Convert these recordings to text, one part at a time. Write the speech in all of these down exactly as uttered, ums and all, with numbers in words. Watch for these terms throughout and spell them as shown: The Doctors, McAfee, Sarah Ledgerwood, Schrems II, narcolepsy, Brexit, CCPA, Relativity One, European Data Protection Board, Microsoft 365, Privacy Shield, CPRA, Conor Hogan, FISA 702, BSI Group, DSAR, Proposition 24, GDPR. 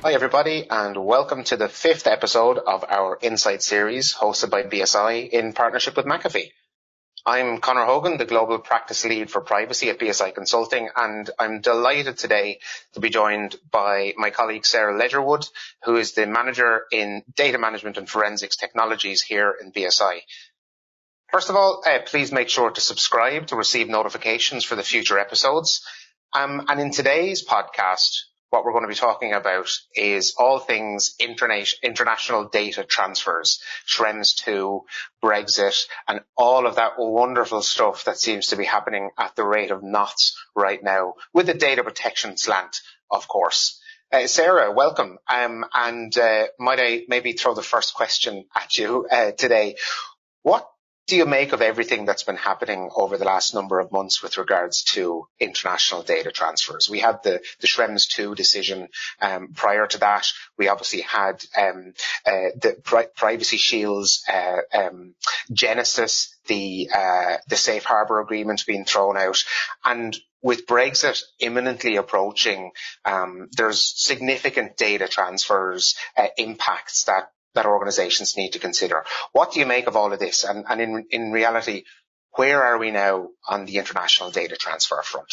Hi everybody, and welcome to the fifth episode of our Insight series hosted by B S I in partnership with McAfee. I'm Conor Hogan, the Global Practice Lead for Privacy at B S I Consulting, and I'm delighted today to be joined by my colleague Sarah Ledgerwood, who is the Manager in Data Management and Forensics Technologies here in B S I. First of all, uh, please make sure to subscribe to receive notifications for the future episodes. Um, and in today's podcast, what we're going to be talking about is all things interna- international data transfers, Schrems two, Brexit, and all of that wonderful stuff that seems to be happening at the rate of knots right now, with the data protection slant, of course. Uh, Sarah, welcome. Um, and uh, might I maybe throw the first question at you uh, today? What do you make of everything that's been happening over the last number of months with regards to international data transfers? We had the, the Schrems two decision um, prior to that. We obviously had um, uh, the pri- Privacy Shield's uh, um, genesis, the, uh, the Safe Harbour Agreement being thrown out. And with Brexit imminently approaching, um, there's significant data transfers uh, impacts that that organizations need to consider. What do you make of all of this? And, and in, in reality, where are we now on the international data transfer front?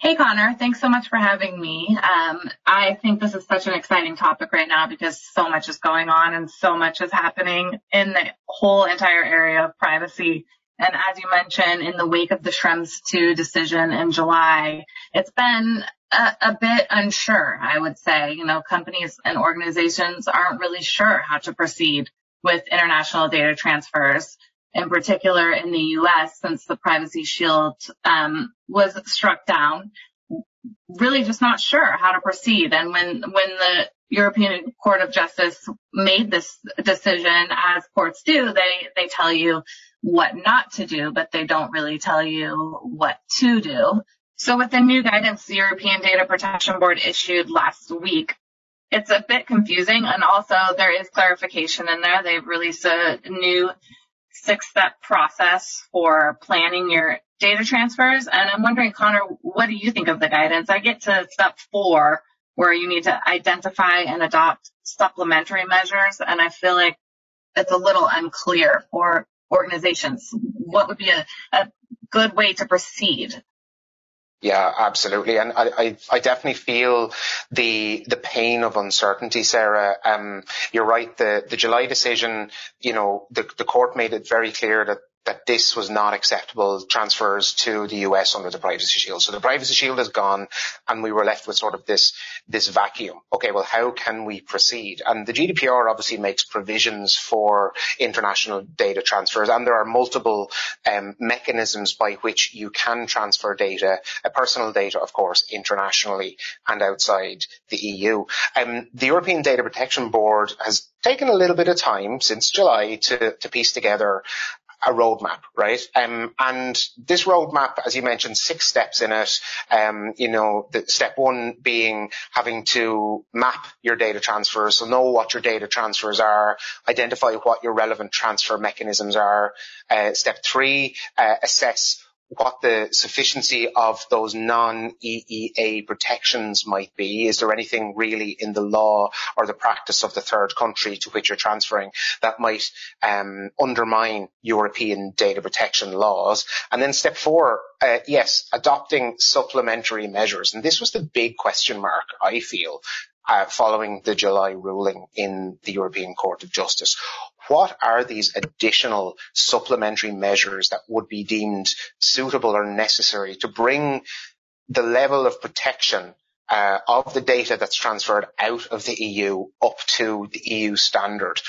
Hey, Connor, thanks so much for having me. Um, I think this is such an exciting topic right now because so much is going on and so much is happening in the whole entire area of privacy. And as you mentioned, in the wake of the Schrems two decision in July, it's been A, a bit unsure, I would say. You know, companies and organizations aren't really sure how to proceed with international data transfers, in particular in the U S, since the Privacy Shield um, was struck down. Really just not sure how to proceed. And when, when the European Court of Justice made this decision, as courts do, they, they tell you what not to do, but they don't really tell you what to do. So with the new guidance the European Data Protection Board issued last week, it's a bit confusing, and also there is clarification in there. They've released a new six-step process for planning your data transfers. And I'm wondering, Connor, what do you think of the guidance? I get to step four, where you need to identify and adopt supplementary measures, and I feel like it's a little unclear for organizations. What would be a, a good way to proceed? Yeah, absolutely. And I, I, I definitely feel the the pain of uncertainty, Sarah. Um, you're right. The, the July decision, you know, the, the court made it very clear that that this was not acceptable transfers to the U S under the Privacy Shield. So the Privacy Shield is gone, and we were left with sort of this this vacuum. Okay, well, how can we proceed? And the G D P R obviously makes provisions for international data transfers, and there are multiple um, mechanisms by which you can transfer data, uh, personal data, of course, internationally and outside the E U. Um, the European Data Protection Board has taken a little bit of time since July to, to piece together a roadmap, right? Um, and this roadmap, as you mentioned, six steps in it. Um, you know, the step one being having to map your data transfers, so know what your data transfers are, identify what your relevant transfer mechanisms are. Uh, step three, uh, assess what the sufficiency of those non-E E A protections might be. Is there anything really in the law or the practice of the third country to which you're transferring that might um, undermine European data protection laws? And then step four, uh, yes, adopting supplementary measures. And this was the big question mark, I feel, uh, following the July ruling in the European Court of Justice. What are these additional supplementary measures that would be deemed suitable or necessary to bring the level of protection uh, of the data that's transferred out of the E U up to the E U standard?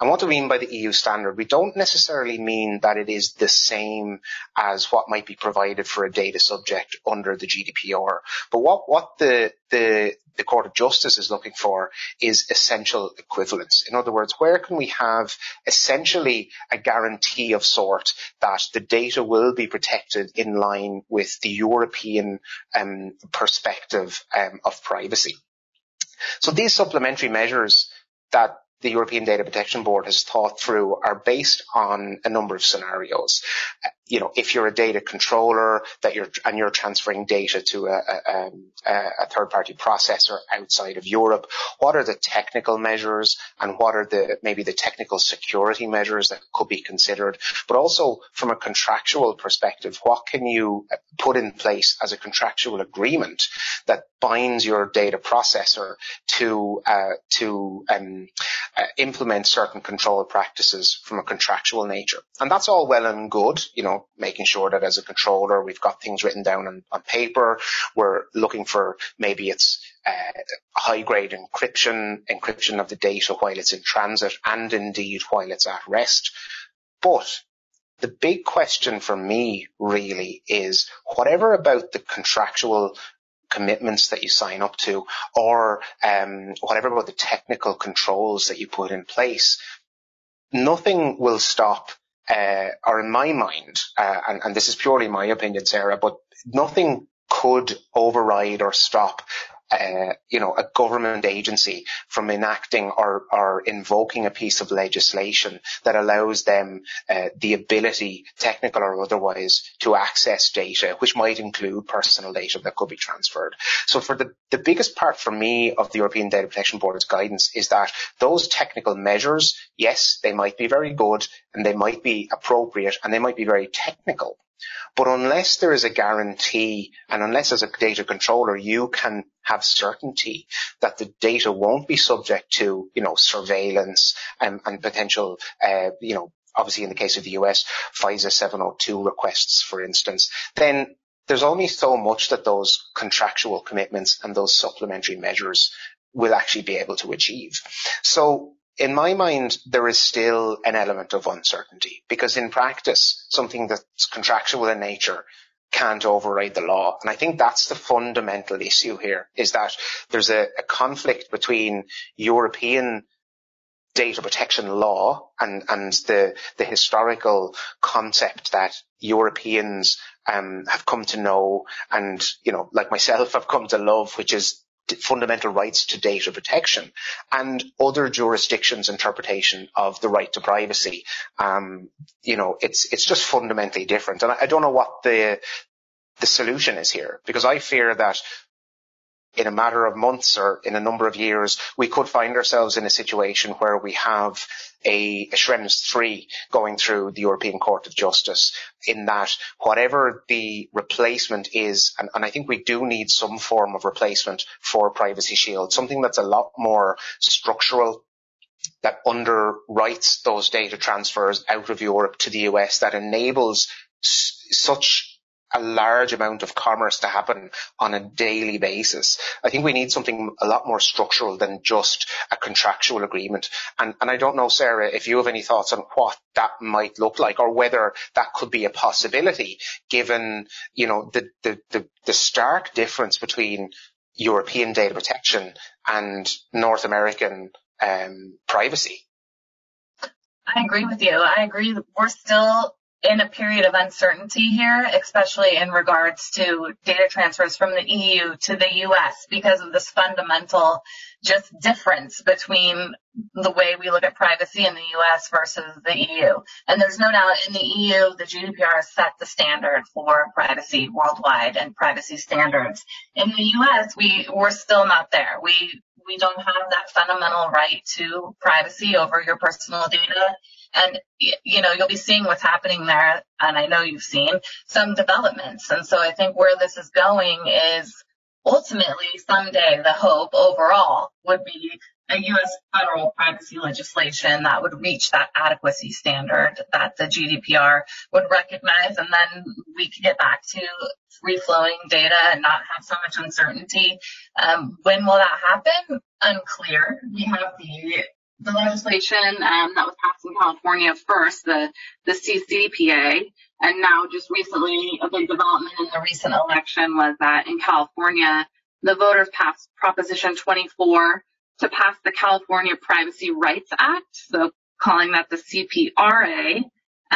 And what do we mean by the E U standard? We don't necessarily mean that it is the same as what might be provided for a data subject under the G D P R. But what, what the, the, the Court of Justice is looking for is essential equivalence. In other words, where can we have essentially a guarantee of sort that the data will be protected in line with the European um, perspective um, of privacy? So these supplementary measures that the European Data Protection Board has thought through are based on a number of scenarios. you know, if you're a data controller that you're and you're transferring data to a, a, a third-party processor outside of Europe, what are the technical measures and what are the maybe the technical security measures that could be considered? But also from a contractual perspective, what can you put in place as a contractual agreement that binds your data processor to uh, to um, uh, implement certain control practices from a contractual nature? And that's all well and good, you know, making sure that as a controller we've got things written down on, on paper. We're looking for maybe it's uh, high-grade encryption, encryption of the data while it's in transit and indeed while it's at rest. But the big question for me really is whatever about the contractual commitments that you sign up to, or um, whatever about the technical controls that you put in place, nothing will stop, uh, or in my mind, uh, and, and this is purely my opinion, Sarah, but nothing could override or stop Uh, you know, a government agency from enacting or, or invoking a piece of legislation that allows them uh, the ability, technical or otherwise, to access data, which might include personal data that could be transferred. So for the, the biggest part for me of the European Data Protection Board's guidance is that those technical measures, yes, they might be very good and they might be appropriate and they might be very technical. But unless there is a guarantee and unless as a data controller you can have certainty that the data won't be subject to, you know, surveillance and, and potential, uh, you know, obviously in the case of the U S, FISA seven oh two requests, for instance, then there's only so much that those contractual commitments and those supplementary measures will actually be able to achieve. So, in my mind, there is still an element of uncertainty because in practice, something that's contractual in nature can't override the law. And I think that's the fundamental issue here, is that there's a, a conflict between European data protection law and, and the, the historical concept that Europeans um, have come to know and, you know, like myself, have come to love, which is fundamental rights to data protection, and other jurisdictions' interpretation of the right to privacy. Um, you know, it's it's just fundamentally different. And I, I don't know what the the solution is here, because I fear that in a matter of months or in a number of years, we could find ourselves in a situation where we have a, a Schrems three going through the European Court of Justice, in that whatever the replacement is, and, and I think we do need some form of replacement for Privacy Shield, something that's a lot more structural, that underwrites those data transfers out of Europe to the U S, that enables s- such a large amount of commerce to happen on a daily basis. I think we need something a lot more structural than just a contractual agreement. And, and I don't know, Sarah, if you have any thoughts on what that might look like, or whether that could be a possibility, given, you know, the, the, the, the stark difference between European data protection and North American um, privacy. I agree with you. I agree that we're still in a period of uncertainty here, especially in regards to data transfers from the E U to the U S, because of this fundamental just difference between the way we look at privacy in the U S versus the E U. And there's no doubt in the E U, the G D P R set the standard for privacy worldwide and privacy standards. In the U S, we, we're still not there. We, we don't have that fundamental right to privacy over your personal data. And, you know, you'll be seeing what's happening there, and I know you've seen some developments. And so I think where this is going is ultimately someday the hope overall would be a U S federal privacy legislation that would reach that adequacy standard that the G D P R would recognize, and then we could get back to free-flowing data and not have so much uncertainty. Um, when will that happen? Unclear. We have the The legislation um, that was passed in California first, the, the C C P A, and now just recently a big development in the recent election was that in California, the voters passed Proposition twenty-four to pass the California Privacy Rights Act, so calling that the C P R A.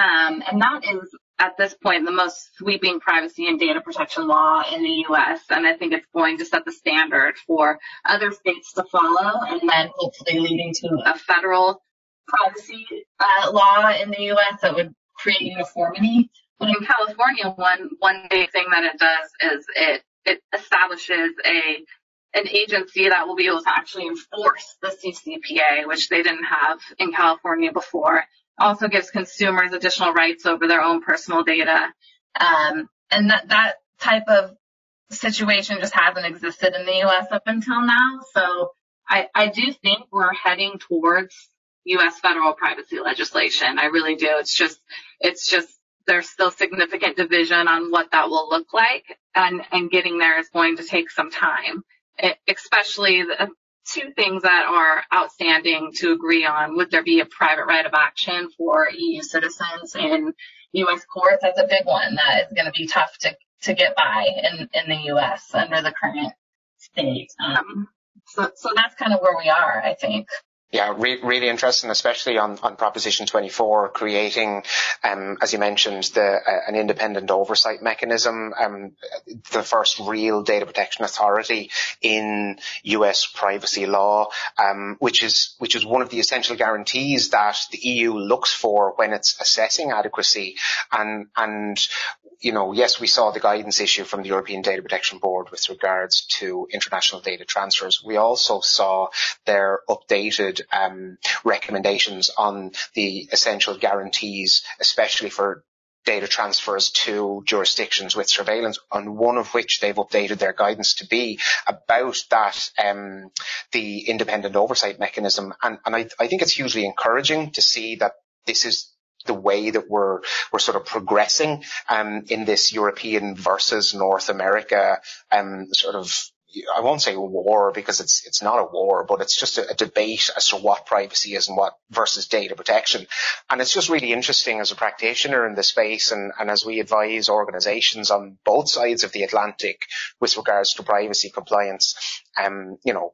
Um, and that is, at this point, the most sweeping privacy and data protection law in the U S, and I think it's going to set the standard for other states to follow, and then hopefully leading to a federal privacy uh, law in the U S that would create uniformity. The New California one, one big thing that it does is it, it establishes a an agency that will be able to actually enforce the C C P A, which they didn't have in California before. Also gives consumers additional rights over their own personal data. Um, and that, that type of situation just hasn't existed in the U S up until now. So I, I do think we're heading towards U S federal privacy legislation. I really do. It's just, it's just, there's still significant division on what that will look like, and, and getting there is going to take some time. It, especially the two things that are outstanding to agree on. Would there be a private right of action for E U citizens in U S courts? That's a big one that is going to be tough to, to get by in, in the U S under the current state. Um, so, so that's kind of where we are, I think. Yeah, re- really interesting, especially on, on Proposition twenty-four, creating, um, as you mentioned, the, uh, an independent oversight mechanism, um, the first real data protection authority in U S privacy law, um, which is which is one of the essential guarantees that the E U looks for when it's assessing adequacy. And and you know, yes, we saw the guidance issue from the European Data Protection Board with regards to international data transfers. We also saw their updated Um, recommendations on the essential guarantees, especially for data transfers to jurisdictions with surveillance, on one of which they've updated their guidance to be about that, um, the independent oversight mechanism. And, and I, I think it's hugely encouraging to see that this is the way that we're we're sort of progressing um, in this European versus North America um, sort of, I won't say war, because it's it's not a war, but it's just a, a debate as to what privacy is and what versus data protection. And it's just really interesting as a practitioner in this space, and, and as we advise organizations on both sides of the Atlantic with regards to privacy compliance, um, you know,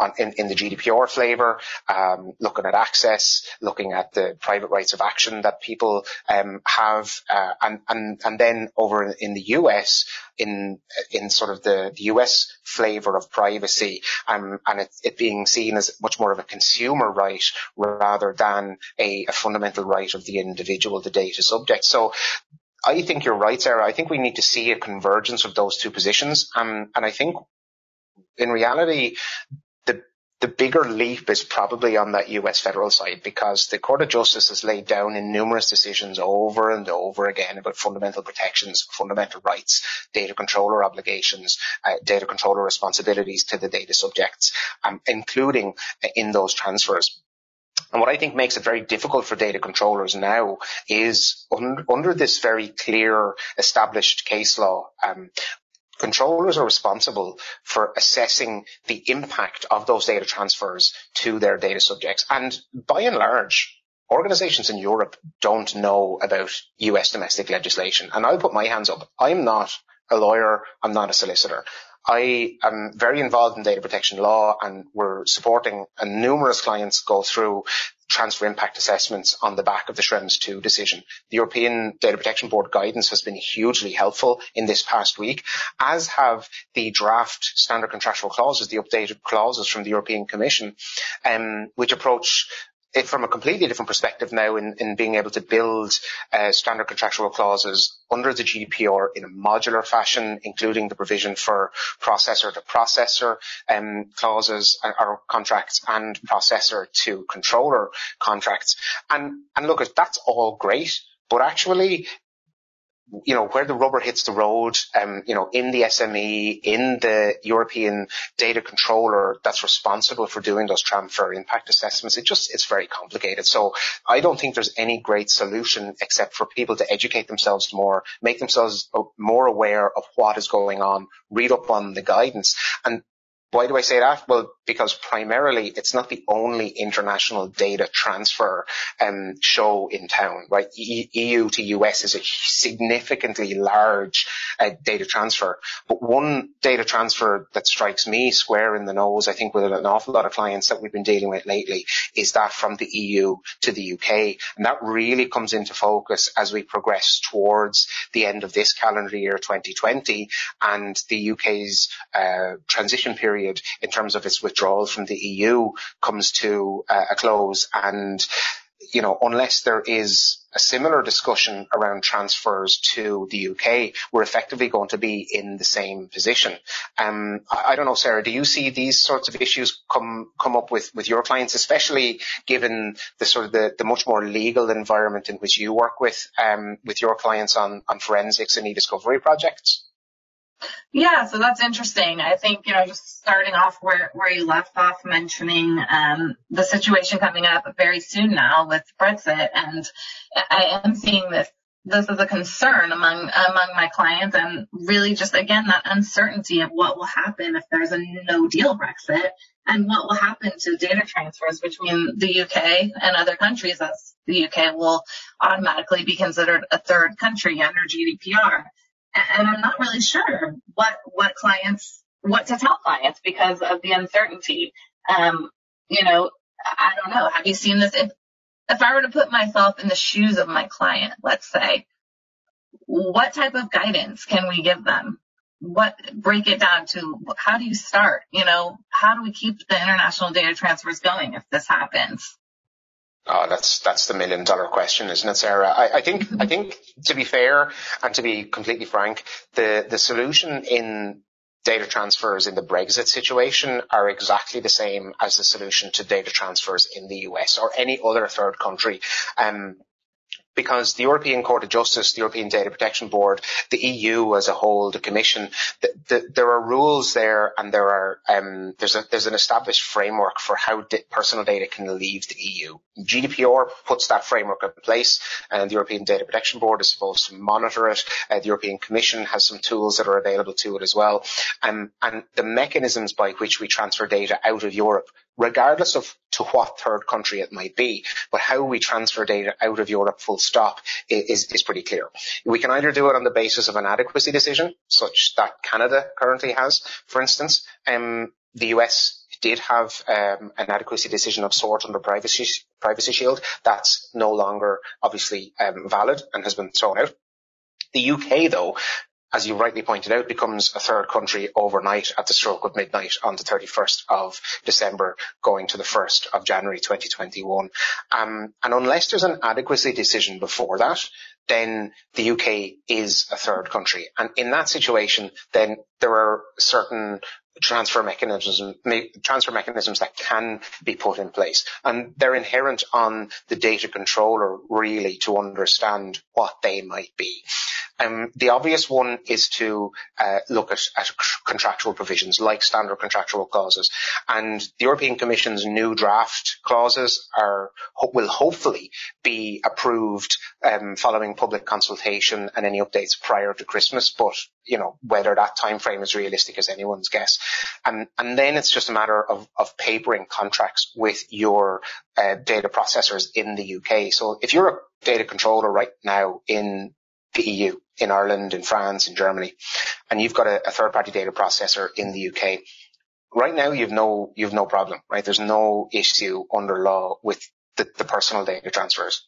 on, in, in the G D P R flavor, um, looking at access, looking at the private rights of action that people um, have, uh, and, and, and then over in the U S, in in sort of the, the U S flavor of privacy, um, and it, it being seen as much more of a consumer right rather than a, a fundamental right of the individual, the data subject. So I think you're right, Sarah. I think we need to see a convergence of those two positions. Um, and I think in reality, the bigger leap is probably on that U S federal side, because the Court of Justice has laid down in numerous decisions over and over again about fundamental protections, fundamental rights, data controller obligations, uh, data controller responsibilities to the data subjects, um, including in those transfers. And what I think makes it very difficult for data controllers now is un- under this very clear established case law, um, controllers are responsible for assessing the impact of those data transfers to their data subjects. And by and large, organizations in Europe don't know about U S domestic legislation. And I'll put my hands up. I'm not a lawyer. I'm not a solicitor. I am very involved in data protection law, and we're supporting and numerous clients go through transfer impact assessments on the back of the Schrems two decision. The European Data Protection Board guidance has been hugely helpful in this past week, as have the draft standard contractual clauses, the updated clauses from the European Commission, um, which approach it from a completely different perspective now in, in being able to build uh, standard contractual clauses under the G D P R in a modular fashion, including the provision for processor-to-processor um, clauses or contracts and processor-to-controller contracts. And, and look, that's all great, but actually, you know, where the rubber hits the road, um, you know, in the S M E, in the European data controller that's responsible for doing those transfer impact assessments, it just, it's very complicated. So I don't think there's any great solution except for people to educate themselves more, make themselves more aware of what is going on, read up on the guidance. And why do I say that? Well, because primarily it's not the only international data transfer um, show in town, right? E- EU to U S is a significantly large uh, data transfer. But one data transfer that strikes me square in the nose, I think with an awful lot of clients that we've been dealing with lately, is that from the E U to the U K. And that really comes into focus as we progress towards the end of this calendar year twenty twenty and the U K's uh, transition period in terms of its withdrawal from the E U comes to uh, a close. And you know, unless there is a similar discussion around transfers to the U K, we're effectively going to be in the same position. Um, I, I don't know, Sarah, do you see these sorts of issues come come up with, with your clients, especially given the sort of the, the much more legal environment in which you work with um, with your clients on, on forensics and e-discovery projects? Yeah, so that's interesting. I think, you know, just starting off where, where you left off mentioning um, the situation coming up very soon now with Brexit, and I am seeing this. This is a concern among among my clients, and really just, again, that uncertainty of what will happen if there's a no-deal Brexit, and what will happen to data transfers between the U K and other countries, as the U K will automatically be considered a third country under G D P R. And I'm not really sure what, what clients, what to tell clients because of the uncertainty. Um, you know, I don't know. Have you seen this? If, if I were to put myself in the shoes of my client, let's say, what type of guidance can we give them? What, break it down to how do you start? You know, how do we keep the international data transfers going if this happens? Oh, that's that's the million dollar question, isn't it, Sarah? I, I think I think to be fair and to be completely frank, the the solution in data transfers in the Brexit situation are exactly the same as the solution to data transfers in the U S or any other third country. Um, Because the European Court of Justice, the European Data Protection Board, the E U as a whole, the Commission, the, the, there are rules there, and there are um, there's a, there's an established framework for how di- personal data can leave the E U. G D P R puts that framework in place, and the European Data Protection Board is supposed to monitor it. Uh, the European Commission has some tools that are available to it as well, um, and the mechanisms by which we transfer data out of Europe, regardless of to what third country it might be, but how we transfer data out of Europe full stop is, is pretty clear. We can either do it on the basis of an adequacy decision, such that Canada currently has, for instance. Um, the U S did have um, an adequacy decision of sort under Privacy, Privacy Shield. That's no longer obviously um, valid and has been thrown out. The U K, though, as you rightly pointed out, becomes a third country overnight at the stroke of midnight on the thirty-first of December, going to the first of January twenty twenty-one. Um, and unless there's an adequacy decision before that, then the U K is a third country. And in that situation, then there are certain transfer mechanisms, transfer mechanisms that can be put in place. And they're inherent on the data controller, really, to understand what they might be. Um, the obvious one is to uh, look at, at contractual provisions like standard contractual clauses, and the European Commission's new draft clauses are will hopefully be approved um, following public consultation and any updates prior to Christmas. But you know, whether that time frame is realistic is anyone's guess. And and then it's just a matter of of papering contracts with your uh, data processors in the U K. So if you're a data controller right now in the E U, in Ireland, in France, in Germany, and you've got a, a third-party data processor in the U K, right now you've no you've no problem, right? There's no issue under law with the, the personal data transfers.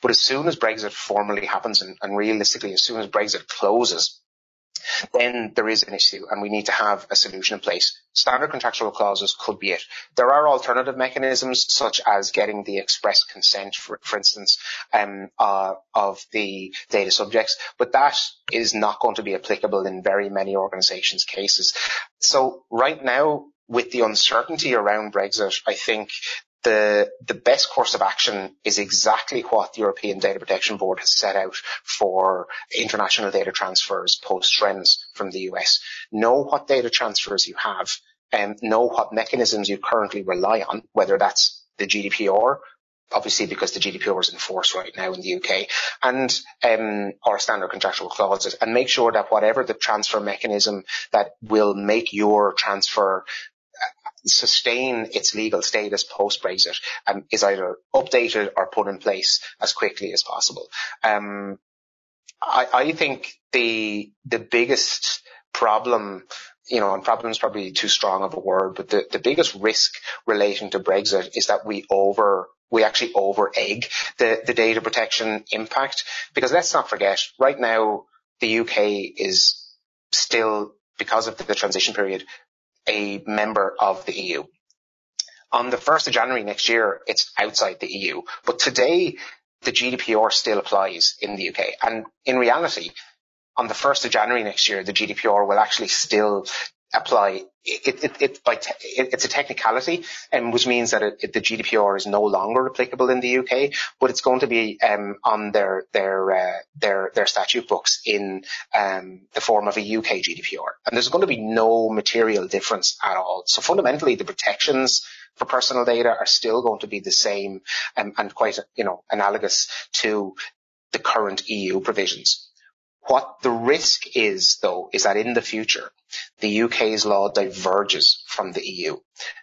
But as soon as Brexit formally happens, and, and realistically, as soon as Brexit closes, then there is an issue, and we need to have a solution in place. Standard contractual clauses could be it. There are alternative mechanisms, such as getting the express consent, for, for instance, um, uh, of the data subjects, but that is not going to be applicable in very many organizations' cases. So right now, with the uncertainty around Brexit, I think The, the best course of action is exactly what the European Data Protection Board has set out for international data transfers post-Schrems from the U S. Know what data transfers you have, and know what mechanisms you currently rely on, whether that's the G D P R, obviously because the G D P R is in force right now in the U K, and um, our standard contractual clauses, and make sure that whatever the transfer mechanism that will make your transfer sustain its legal status post-Brexit um, is either updated or put in place as quickly as possible. Um, I, I think the the biggest problem, you know, and problem is probably too strong of a word, but the, the biggest risk relating to Brexit is that we over we actually over-egg the, the data protection impact. Because let's not forget, right now, the U K is still, because of the transition period, a member of the E U. On the first of January next year, it's outside the E U. But today, the G D P R still applies in the U K. And in reality, on the first of January next year, the G D P R will actually still apply. It, it, it, by te- it, it's a technicality, um, which means that it, it, the G D P R is no longer applicable in the U K, but it's going to be um, on their their uh, their their statute books in um, the form of a U K G D P R, and there's going to be no material difference at all. So fundamentally, the protections for personal data are still going to be the same um, and quite, you know, analogous to the current E U provisions. What the risk is, though, is that in the future, the U K's law diverges from the E U.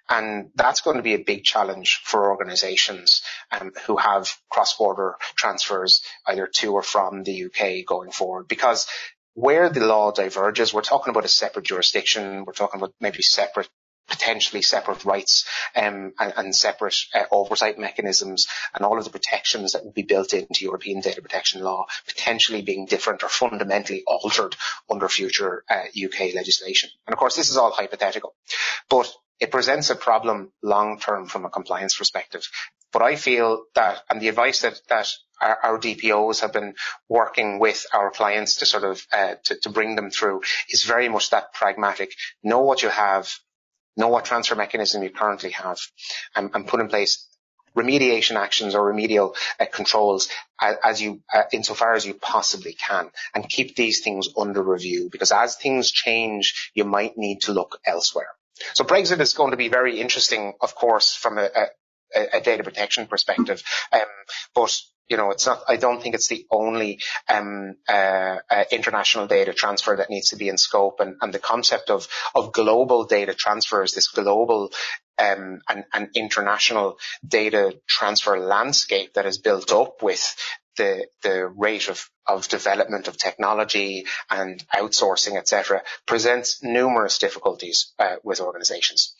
And that's going to be a big challenge for organisations um, who have cross-border transfers either to or from the U K going forward. Because where the law diverges, we're talking about a separate jurisdiction, we're talking about maybe separate, potentially separate rights um, and, and separate uh, oversight mechanisms, and all of the protections that would be built into European data protection law potentially being different or fundamentally altered under future uh, U K legislation. And of course, this is all hypothetical, but it presents a problem long term from a compliance perspective. But I feel that, and the advice that, that our, our D P Os have been working with our clients to sort of uh, to, to bring them through, is very much that pragmatic, know what you have, know what transfer mechanism you currently have, and, and put in place remediation actions or remedial uh, controls as, as you, uh, insofar as you possibly can, and keep these things under review, because as things change, you might need to look elsewhere. So Brexit is going to be very interesting, of course, from a, a, a data protection perspective, um, but you know, it's not, I don't think it's the only um, uh, uh, international data transfer that needs to be in scope, and, and the concept of, of global data transfers, this global um, and, and international data transfer landscape that is built up with the, the rate of, of development of technology and outsourcing, et cetera, presents numerous difficulties uh, with organizations.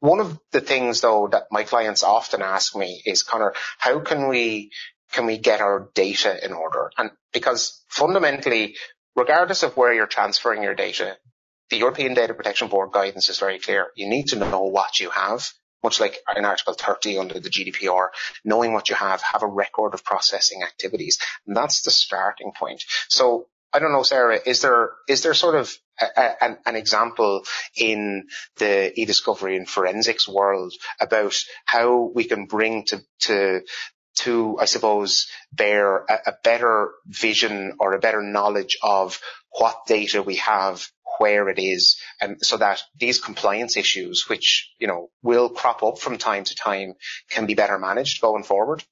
One of the things, though, that my clients often ask me is, Conor, how can we Can we get our data in order? And because fundamentally, regardless of where you're transferring your data, the European Data Protection Board guidance is very clear. You need to know what you have, much like in Article thirty under the G D P R, knowing what you have, have a record of processing activities. And that's the starting point. So I don't know, Sarah, is there is there sort of a, a, an, an example in the e-discovery and forensics world about how we can bring to to to, I suppose, bear a, a better vision or a better knowledge of what data we have, where it is, and so that these compliance issues, which, you know, will crop up from time to time, can be better managed going forward?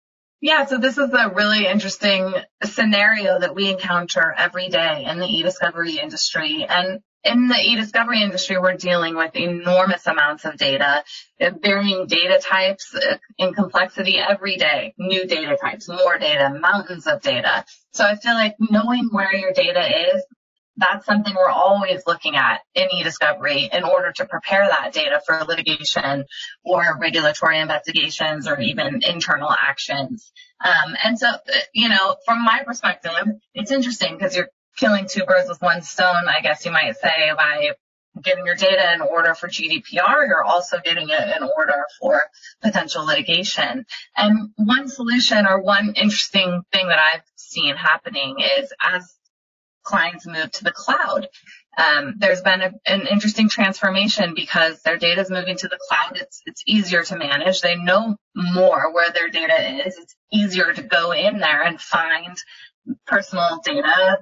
Yeah, so this is a really interesting scenario that we encounter every day in the e-discovery industry. And in the e-discovery industry, we're dealing with enormous amounts of data, varying data types in complexity every day, new data types, more data, mountains of data. So I feel like knowing where your data is, that's something we're always looking at in e-discovery in order to prepare that data for litigation or regulatory investigations or even internal actions. Um, and so, you know, from my perspective, it's interesting because you're killing two birds with one stone, I guess you might say, by getting your data in order for G D P R, you're also getting it in order for potential litigation. And one solution or one interesting thing that I've seen happening is as clients move to the cloud, um, there's been a, an interesting transformation because their data is moving to the cloud. It's, it's easier to manage. They know more where their data is. It's easier to go in there and find personal data,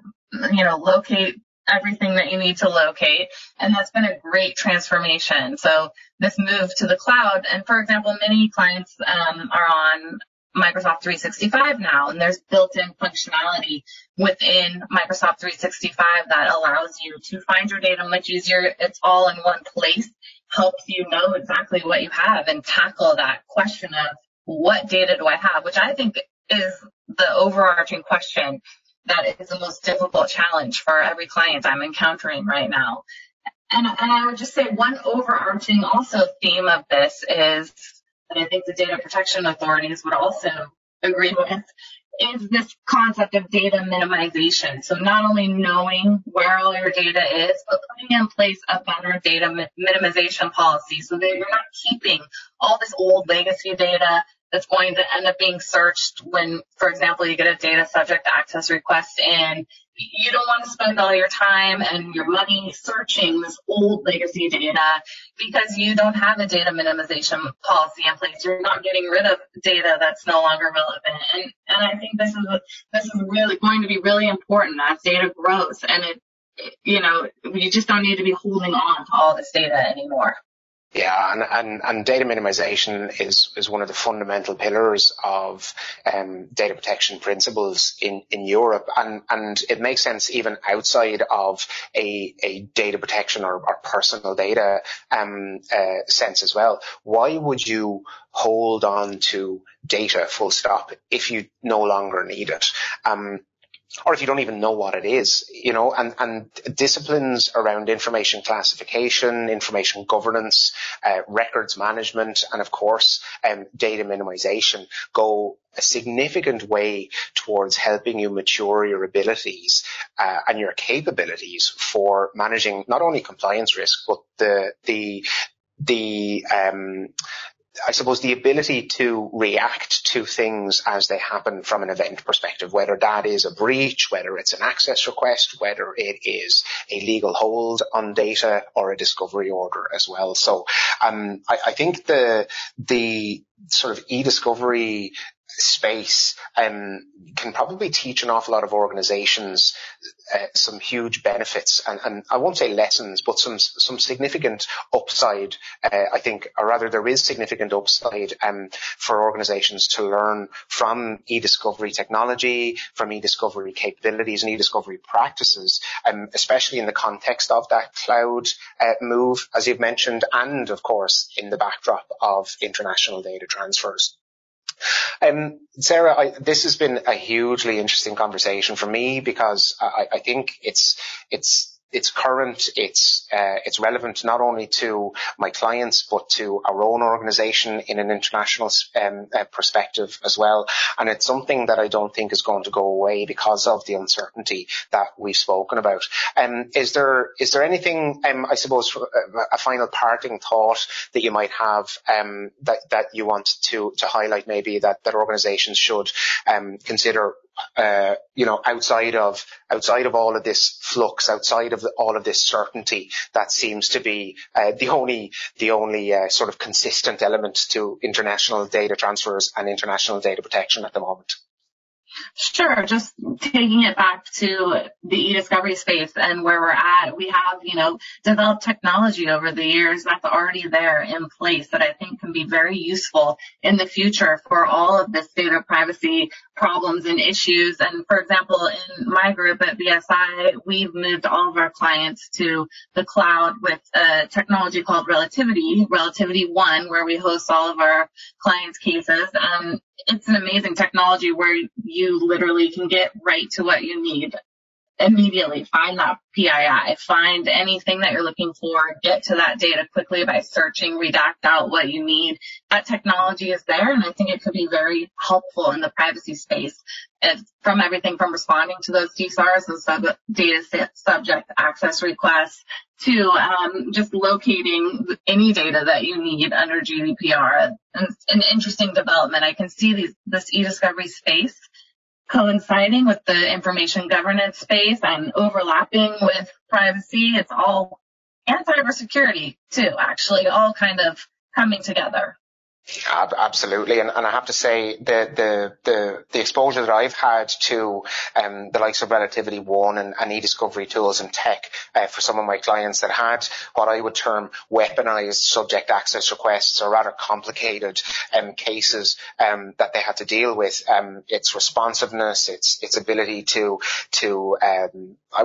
you know, locate everything that you need to locate. And that's been a great transformation. So this move to the cloud, and for example, many clients um, are on Microsoft three sixty-five now, and there's built-in functionality within Microsoft three sixty-five that allows you to find your data much easier. It's all in one place, helps you know exactly what you have and tackle that question of what data do I have, which I think is the overarching question that is the most difficult challenge for every client I'm encountering right now. And, and I would just say one overarching also theme of this is, and I think the data protection authorities would also agree with, is this concept of data minimization. So not only knowing where all your data is, but putting in place a better data minimization policy so that you're not keeping all this old legacy data that's going to end up being searched when, for example, you get a data subject access request in. You don't want to spend all your time and your money searching this old legacy data because you don't have a data minimization policy in place. You're not getting rid of data that's no longer relevant. And, and I think this is, this is really going to be really important as data grows. And, it, it you know, you just don't need to be holding on to all this data anymore. Yeah, and, and, and data minimization is, is one of the fundamental pillars of um, data protection principles in, in Europe. And, and it makes sense even outside of a, a data protection or, or personal data um, uh, sense as well. Why would you hold on to data full stop if you no longer need it? Um, Or if you don't even know what it is, you know, and, and disciplines around information classification, information governance, uh, records management, and of course, um, data minimization go a significant way towards helping you mature your abilities uh, and your capabilities for managing not only compliance risk, but the, the, the, um, I suppose the ability to react to things as they happen from an event perspective, whether that is a breach, whether it's an access request, whether it is a legal hold on data or a discovery order as well. So um, I, I think the the sort of e-discovery space um, can probably teach an awful lot of organizations uh, some huge benefits and, and I won't say lessons, but some some significant upside, uh, I think, or rather there is significant upside um, for organizations to learn from e-discovery technology, from e-discovery capabilities and e-discovery practices, um, especially in the context of that cloud uh, move, as you've mentioned, and of course in the backdrop of international data transfers. Um, Sarah, I, this has been a hugely interesting conversation for me because I, I think it's it's it's current, it's uh, it's relevant not only to my clients but to our own organisation in an international um, uh, perspective as well. And it's something that I don't think is going to go away because of the uncertainty that we've spoken about. Um, is there is there anything um, I suppose a final parting thought that you might have um, that that you want to to highlight maybe that that organisations should um, consider? Uh, you know, outside of outside of all of this flux, outside of the, all of this certainty, that seems to be uh, the only the only uh, sort of consistent element to international data transfers and international data protection at the moment. Sure. Just taking it back to the e-discovery space and where we're at, we have, you know, developed technology over the years that's already there in place that I think can be very useful in the future for all of this data privacy problems and issues. And for example, in my group at B S I, we've moved all of our clients to the cloud with a technology called Relativity, Relativity One, where we host all of our clients' cases. Um, it's an amazing technology where you literally can get right to what you need immediately. Find that P I I, find anything that you're looking for, get to that data quickly by searching, redact out what you need. That technology is there, and I think it could be very helpful in the privacy space, if, from everything from responding to those D S A Rs, those sub data set subject access requests, to um, just locating any data that you need under G D P R. And it's an interesting development. I can see these, this e-discovery space coinciding with the information governance space and overlapping with privacy. It's all, and cybersecurity too, actually, all kind of coming together. Yeah, absolutely, and, and I have to say the, the the the exposure that I've had to um the likes of Relativity One and, and e-discovery tools and tech uh, for some of my clients that had what I would term weaponized subject access requests or rather complicated um cases um that they had to deal with, um its responsiveness, its its ability to to um I,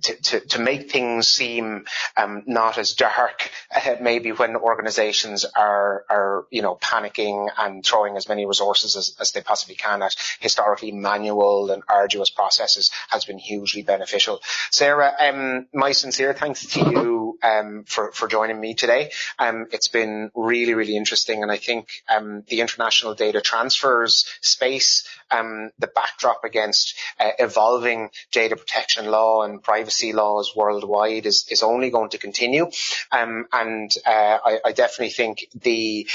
To, to, to make things seem um, not as dark, uh, maybe when organizations are, are, you know, panicking and throwing as many resources as, as they possibly can at historically manual and arduous processes, has been hugely beneficial. Sarah, um, my sincere thanks to you you um, for, for joining me today. Um, it's been really, really interesting, and I think um, the international data transfers space, um, the backdrop against uh, evolving data protection law and privacy laws worldwide is, is only going to continue. Um, and uh, I, I definitely think the...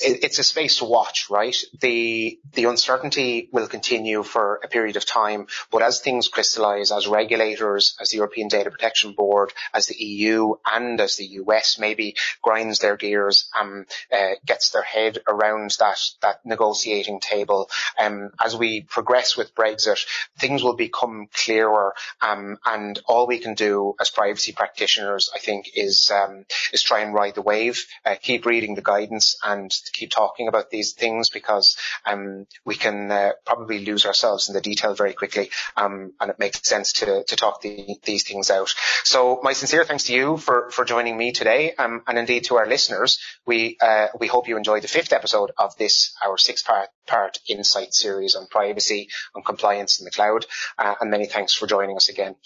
It's a space to watch, right? The the uncertainty will continue for a period of time, but as things crystallise, as regulators, as the European Data Protection Board, as the E U, and as the U S maybe grinds their gears, um, uh, gets their head around that that negotiating table, um, as we progress with Brexit, things will become clearer, um, and all we can do as privacy practitioners, I think, is um, is try and ride the wave, uh, keep reading the guidance, and And to keep talking about these things, because um, we can uh, probably lose ourselves in the detail very quickly, um, and it makes sense to, to talk the, these things out. So my sincere thanks to you for, for joining me today, um, and indeed to our listeners. We uh, we hope you enjoyed the fifth episode of this, our six-part part Insight series on privacy, on compliance in the cloud, uh, and many thanks for joining us again.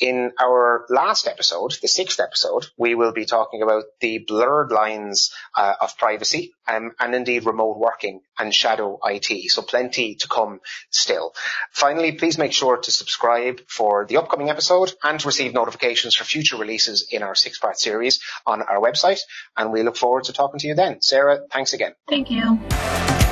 In our last episode, the sixth episode, we will be talking about the blurred lines uh, of privacy um, and indeed remote working and shadow I T. So plenty to come still. Finally, please make sure to subscribe for the upcoming episode and to receive notifications for future releases in our six-part series on our website. And we look forward to talking to you then. Sarah, thanks again. Thank you.